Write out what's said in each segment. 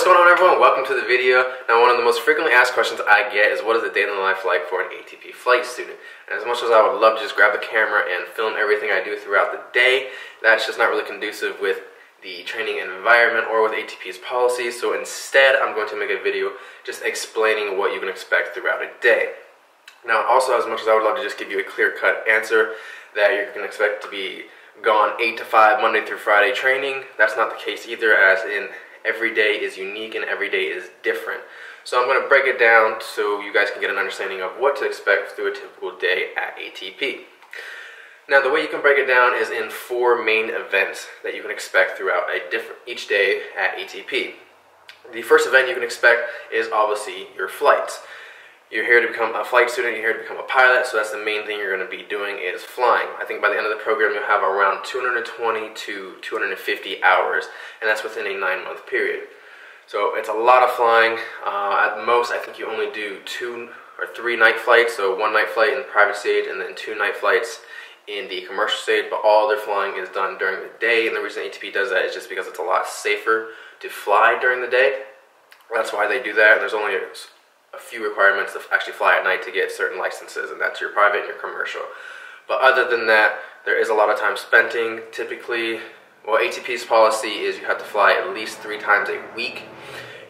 What's going on, everyone? Welcome to the video. Now, one of the most frequently asked questions I get is, what is the day in the life like for an ATP flight student? And as much as I would love to just grab the camera and film everything I do throughout the day, that's just not really conducive with the training environment or with ATP's policies. So instead, I'm going to make a video just explaining what you can expect throughout a day. Now, also, as much as I would love to just give you a clear-cut answer that you can expect to be gone 8 to 5 Monday through Friday training, that's not the case either, as in every day is unique and every day is different. So I'm going to break it down so you guys can get an understanding of what to expect through a typical day at ATP. Now, the way you can break it down is in 4 main events that you can expect throughout each day at ATP. The first event you can expect is obviously your flights. You're here to become a flight student, you're here to become a pilot, so that's the main thing you're going to be doing is flying. I think by the end of the program you'll have around 220 to 250 hours, and that's within a 9-month period. So it's a lot of flying. At most, I think you only do 2 or 3 night flights, so 1 night flight in the private stage and then 2 night flights in the commercial stage, but all their flying is done during the day, and the reason ATP does that is just because it's a lot safer to fly during the day. That's why they do that, and there's only a few requirements to actually fly at night to get certain licenses, and that's your private and your commercial. But other than that, there is a lot of time spent. Typically, well, ATP's policy is you have to fly at least 3 times a week.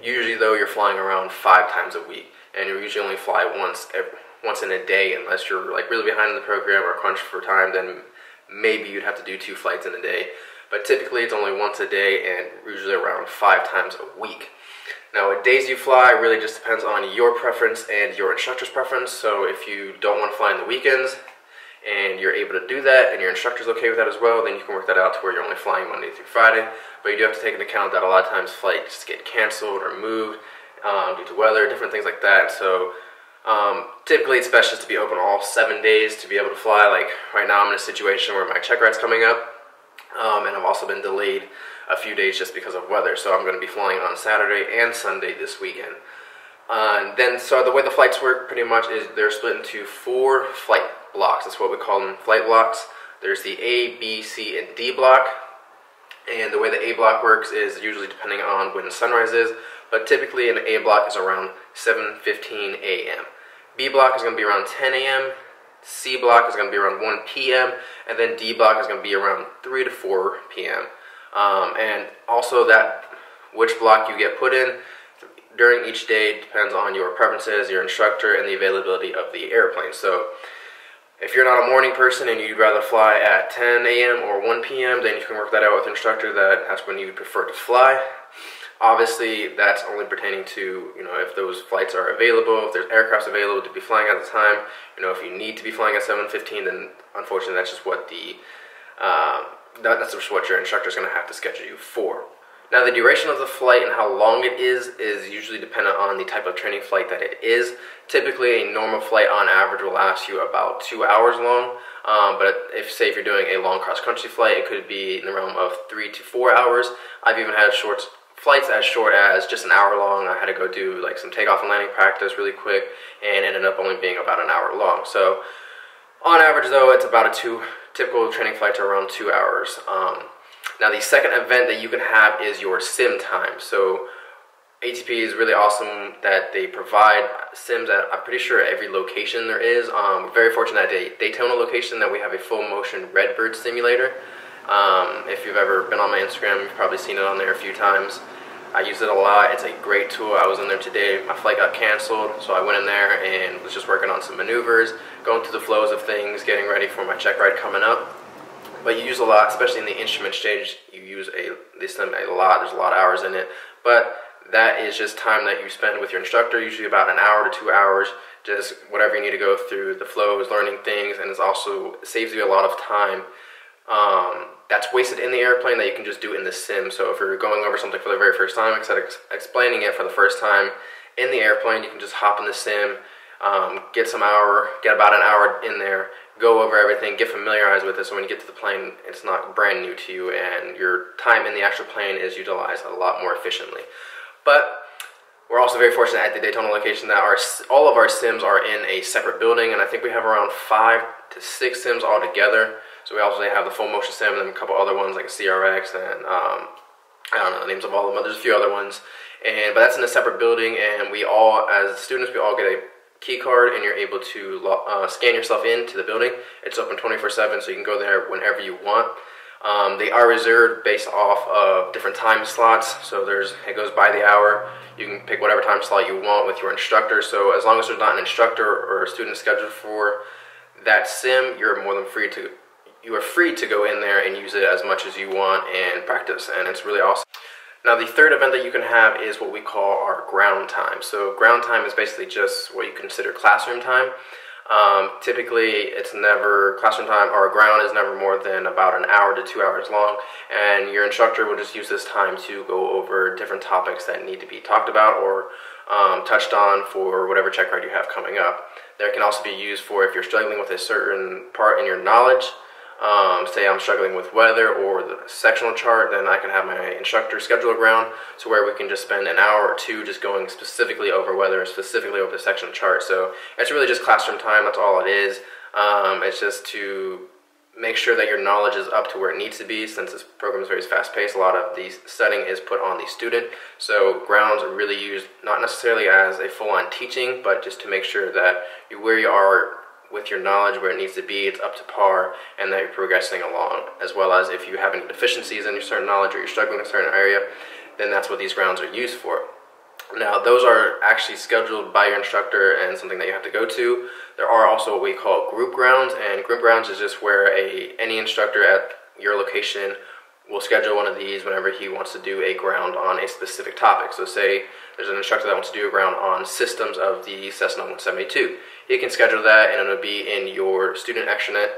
Usually, though, you're flying around 5 times a week, and you usually only fly once in a day, unless you're like really behind in the program or crunched for time. Then maybe you'd have to do 2 flights in a day. But typically, it's only once a day, and usually around 5 times a week. Now, what days you fly really just depends on your preference and your instructor's preference. So if you don't want to fly on the weekends and you're able to do that and your instructor's okay with that as well, then you can work that out to where you're only flying Monday through Friday. But you do have to take into account that a lot of times flights get canceled or moved due to weather, different things like that. So typically it's best just to be open all 7 days to be able to fly. Like right now I'm in a situation where my check ride's coming up, and I've also been delayed a few days just because of weather, so I'm going to be flying on Saturday and Sunday this weekend. And then, so the way the flights work pretty much is they're split into 4 flight blocks. That's what we call them, flight blocks. There's the A, B, C, and D block. And the way the A block works is usually depending on when sunrise is, but typically an A block is around 7:15 a.m. B block is going to be around 10 a.m. C block is going to be around 1 p.m. and then D block is going to be around 3 to 4 p.m. And also that which block you get put in during each day depends on your preferences, your instructor, and the availability of the airplane. So if you're not a morning person and you'd rather fly at 10 a.m. or 1 p.m., then you can work that out with your instructor that that's when you prefer to fly. Obviously, that's only pertaining to, you know, if those flights are available, if there's aircrafts available to be flying at the time. You know, if you need to be flying at 7:15, then unfortunately that's just what your instructor is going to have to schedule you for. Now, the duration of the flight and how long it is usually dependent on the type of training flight that it is. Typically, a normal flight on average will last you about 2 hours long, but if you're doing a long cross-country flight, it could be in the realm of 3 to 4 hours. I've even had short flights as short as just an hour long. I had to go do like some takeoff and landing practice really quick and ended up only being about an hour long. So on average, though, it's about typical training flights are around 2 hours. Now, the second event that you can have is your sim time. So ATP is really awesome that they provide sims at, I'm pretty sure, every location there is. We're very fortunate at the Daytona location that we have a full motion Red Bird simulator. If you've ever been on my Instagram, you've probably seen it on there a few times. I use it a lot. It's a great tool. I was in there today. My flight got canceled, so I went in there and was just working on some maneuvers, going through the flows of things, getting ready for my check ride coming up. But you use a lot, especially in the instrument stage, you use this sim a lot. There's a lot of hours in it. But that is just time that you spend with your instructor, usually about an hour to 2 hours, just whatever you need to go through, the flows, learning things, and it also saves you a lot of time that's wasted in the airplane that you can just do in the sim. So if you're going over something for the very first time, instead of explaining it for the first time in the airplane, you can just hop in the sim, get about an hour in there, go over everything, get familiarized with it, so when you get to the plane, it's not brand new to you, and your time in the actual plane is utilized a lot more efficiently. But we're also very fortunate at the Daytona location that all of our sims are in a separate building, and I think we have around 5 to 6 sims all together. So we also have the full motion sim and then a couple other ones like CRX and I don't know the names of all of them, but there's a few other ones. but that's in a separate building, and we all, as students, we all get a key card, and you're able to scan yourself into the building. It's open 24/7, so you can go there whenever you want. They are reserved based off of different time slots, so it goes by the hour. You can pick whatever time slot you want with your instructor, so as long as there's not an instructor or a student scheduled for that sim, you're more than free to, you are free to go in there and use it as much as you want and practice, and it's really awesome. Now, the third event that you can have is what we call our ground time. So ground time is basically just what you consider classroom time. Typically, it's never, classroom time or ground is never more than about an hour to 2 hours long, and your instructor will just use this time to go over different topics that need to be talked about or touched on for whatever check card you have coming up. There can also be used for if you're struggling with a certain part in your knowledge. Say I'm struggling with weather or the sectional chart, then I can have my instructor schedule a ground to where we can just spend an hour or two just going specifically over weather, specifically over the sectional chart. So it's really just classroom time, that's all it is. It's just to make sure that your knowledge is up to where it needs to be. Since this program is very fast-paced, a lot of the setting is put on the student. So grounds are really used not necessarily as a full-on teaching, but just to make sure that where you are with your knowledge, where it needs to be, it's up to par, and that you're progressing along, as well as if you have any deficiencies in your certain knowledge or you're struggling in a certain area, then that's what these grounds are used for. Now, those are actually scheduled by your instructor and something that you have to go to. There are also what we call group grounds, and group grounds is just where any instructor at your location will schedule one of these whenever he wants to do a ground on a specific topic. So say there's an instructor that wants to do a ground on systems of the Cessna 172. He can schedule that, and it'll be in your student extranet,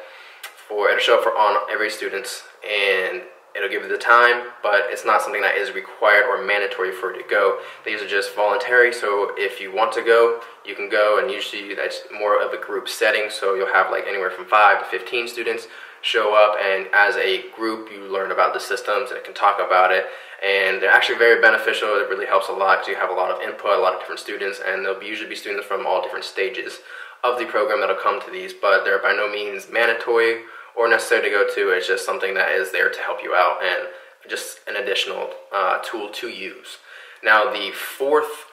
it'll show up on every student's, and it'll give you the time, but it's not something that is required or mandatory for you to go. These are just voluntary, so if you want to go, you can go, and usually that's more of a group setting, so you'll have like anywhere from 5 to 15 students show up, and as a group you learn about the systems and can talk about it, and they're actually very beneficial. It really helps a lot because you have a lot of input, a lot of different students, and there'll usually be students from all different stages of the program that'll come to these, but they're by no means mandatory or necessary to go to. It's just something that is there to help you out and just an additional tool to use. Now, the fourth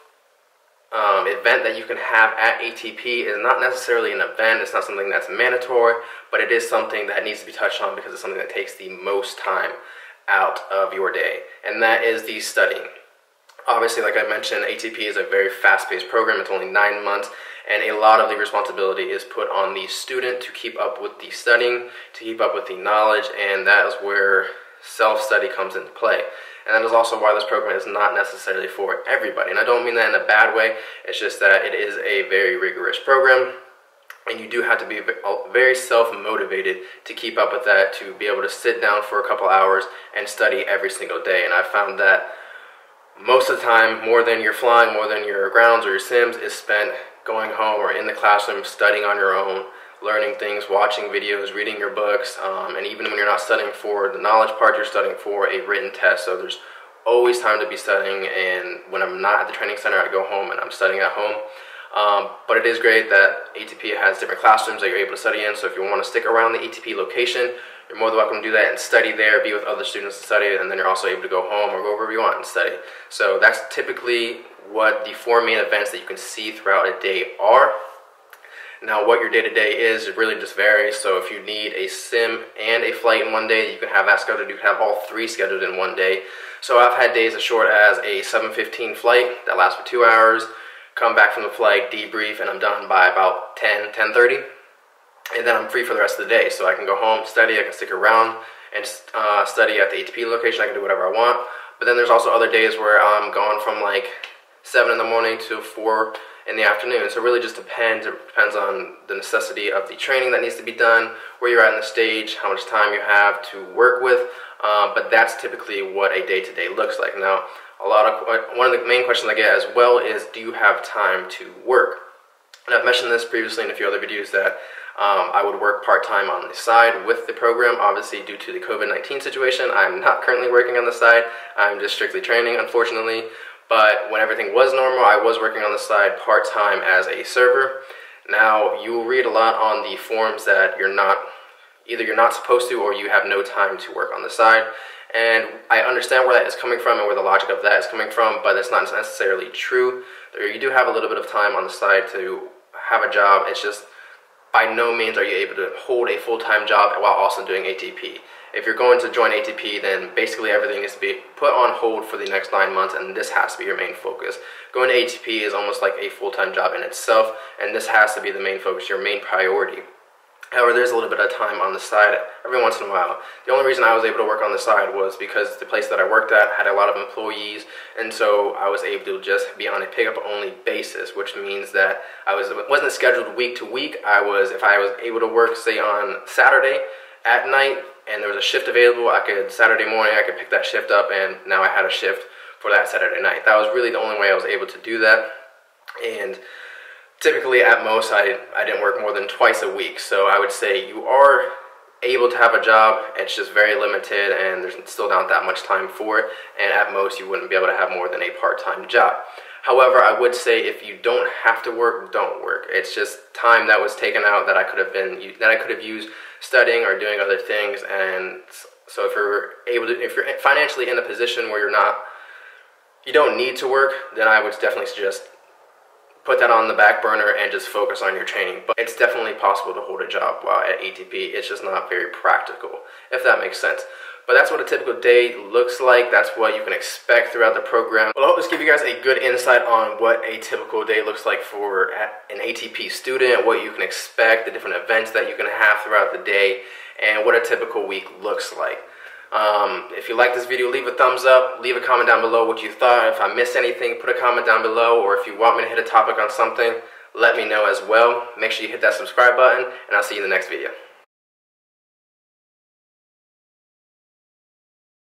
event that you can have at ATP is not necessarily an event, it's not something that's mandatory, but it is something that needs to be touched on because it's something that takes the most time out of your day, and that is the studying. Obviously, like I mentioned, ATP is a very fast-paced program. It's only 9 months, and a lot of the responsibility is put on the student to keep up with the studying, to keep up with the knowledge, and that is where self-study comes into play. And that is also why this program is not necessarily for everybody. And I don't mean that in a bad way. It's just that it is a very rigorous program, and you do have to be very self-motivated to keep up with that, to be able to sit down for a couple hours and study every single day. And I found that most of the time, more than you're flying, more than your grounds or your sims, is spent going home or in the classroom studying on your own, learning things, watching videos, reading your books, and even when you're not studying for the knowledge part, you're studying for a written test. So there's always time to be studying, and when I'm not at the training center, I go home and I'm studying at home. But it is great that ATP has different classrooms that you're able to study in, so if you want to stick around the ATP location, you're more than welcome to do that and study there, be with other students to study, and then you're also able to go home or go wherever you want and study. So that's typically what the four main events that you can see throughout a day are. Now, what your day-to-day is, it really just varies. So if you need a sim and a flight in one day, you can have that scheduled. You can have all three scheduled in one day. So I've had days as short as a 7:15 flight that lasts for 2 hours, come back from the flight, debrief, and I'm done by about 10, 10:30. And then I'm free for the rest of the day. So I can go home, study, I can stick around and study at the ATP location. I can do whatever I want. But then there's also other days where I'm gone from like 7 in the morning to 4 in the afternoon. So it really just depends. It depends on the necessity of the training that needs to be done, where you're at in the stage, how much time you have to work with. But that's typically what a day-to-day looks like. Now, one of the main questions I get as well is, do you have time to work? And I've mentioned this previously in a few other videos that I would work part-time on the side with the program. Obviously, due to the COVID-19 situation, I'm not currently working on the side. I'm just strictly training, unfortunately. But when everything was normal, I was working on the side part-time as a server. Now, you will read a lot on the forums that you're not supposed to, or you have no time to work on the side. And I understand where that is coming from and where the logic of that is coming from, but it's not necessarily true. You do have a little bit of time on the side to have a job. It's just by no means are you able to hold a full-time job while also doing ATP. If you're going to join ATP, then basically everything is to be put on hold for the next 9 months, and this has to be your main focus. Going to ATP is almost like a full-time job in itself, and this has to be the main focus, your main priority. However, there's a little bit of time on the side every once in a while. The only reason I was able to work on the side was because the place that I worked at had a lot of employees, and so I was able to just be on a pickup-only basis, which means that I wasn't scheduled week to week. If I was able to work, say, on Saturday at night, and there was a shift available, Saturday morning I could pick that shift up, and now I had a shift for that Saturday night. That was really the only way I was able to do that, and typically, at most, I didn't work more than twice a week. So I would say you are able to have a job. It's just very limited, and there's still not that much time for it. And at most, you wouldn't be able to have more than a part-time job. However, I would say if you don't have to work, don't work. It's just time that was taken out that I could have used studying or doing other things. And so, if you're financially in a position where you don't need to work, then I would definitely suggest put that on the back burner and just focus on your training. But it's definitely possible to hold a job while at ATP. It's just not very practical, if that makes sense. But that's what a typical day looks like. That's what you can expect throughout the program. Well, I hope this gives you guys a good insight on what a typical day looks like for an ATP student, what you can expect, the different events that you can have throughout the day, and what a typical week looks like. If you like this video, leave a thumbs up, leave a comment down below what you thought. If I missed anything, put a comment down below, or if you want me to hit a topic on something, let me know as well. Make sure you hit that subscribe button, and I'll see you in the next video.